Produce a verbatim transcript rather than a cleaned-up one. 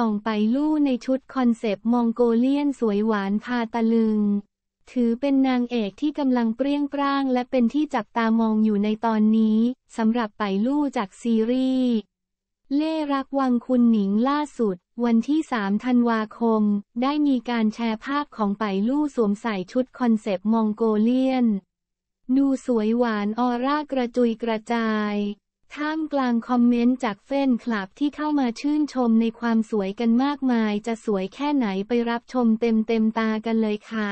ส่องไปลู่ในชุดคอนเซปต์มองโกเลียนสวยหวานพาตะลึงถือเป็นนางเอกที่กำลังเปรี้ยงปร้างและเป็นที่จับตามองอยู่ในตอนนี้สำหรับไปลู่จากซีรีส์เล่รักวังคุณหนิงล่าสุดวันที่สามธันวาคมได้มีการแชร์ภาพของไปลู่สวมใส่ชุดคอนเซปต์มองโกเลียนดูสวยหวานออร่ากระจุยกระจายท่ามกลางคอมเมนต์จากแฟนคลับที่เข้ามาชื่นชมในความสวยกันมากมายจะสวยแค่ไหนไปรับชมเต็มๆตากันเลยค่ะ